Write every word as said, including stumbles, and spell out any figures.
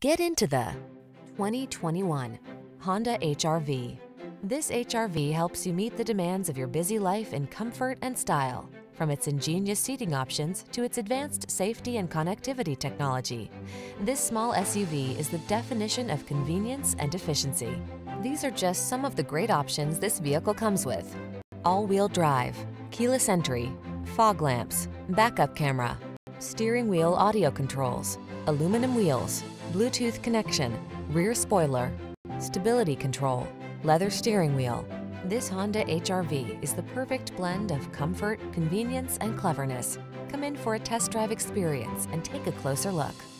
Get into the twenty twenty-one Honda H R V. This H R V helps you meet the demands of your busy life in comfort and style. From its ingenious seating options to its advanced safety and connectivity technology, this small S U V is the definition of convenience and efficiency. These are just some of the great options this vehicle comes with: all-wheel drive, keyless entry, fog lamps, backup camera, steering wheel audio controls, aluminum wheels, Bluetooth connection, rear spoiler, stability control, leather steering wheel. This Honda H R V is the perfect blend of comfort, convenience, and cleverness. Come in for a test drive experience and take a closer look.